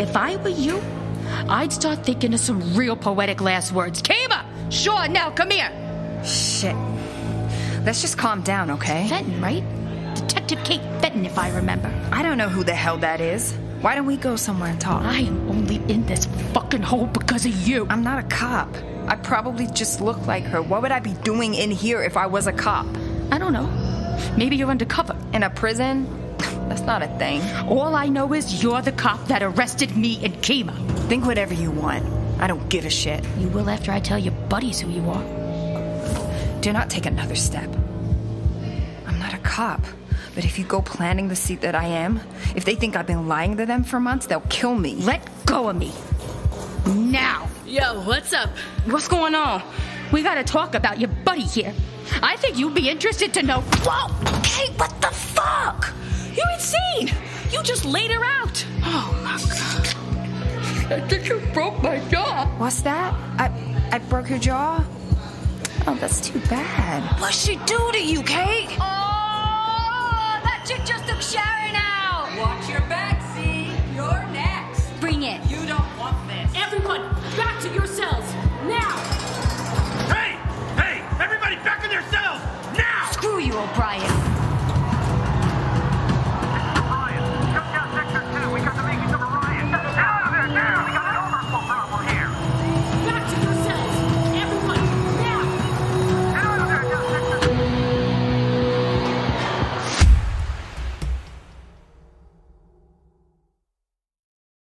If I were you, I'd start thinking of some real poetic last words. Kima! Sure, now, come here! Shit. Let's just calm down, okay? Fenton, right? Detective Kate Fenton, if I remember. I don't know who the hell that is. Why don't we go somewhere and talk? I am only in this fucking hole because of you. I'm not a cop. I probably just look like her. What would I be doing in here if I was a cop? I don't know. Maybe you're undercover. In a prison? That's not a thing. All I know is you're the cop that arrested me and Kima. Think whatever you want. I don't give a shit. You will after I tell your buddies who you are. Do not take another step. I'm not a cop. But if you go planning the seat that I am, if they think I've been lying to them for months, they'll kill me. Let go of me. Now. Yo, what's up? What's going on? We gotta talk about your buddy here. I think you'd be interested to know. Whoa! Hey, what the fuck? You're insane! You just laid her out! Oh, my God. I think you broke my jaw. What's that? I broke her jaw? Oh, that's too bad. What'd she do to you, Kate? Oh, that chick just took Sharon out! Watch your back, Z. You're next. Bring it. You don't want this. Everyone, back to yourselves.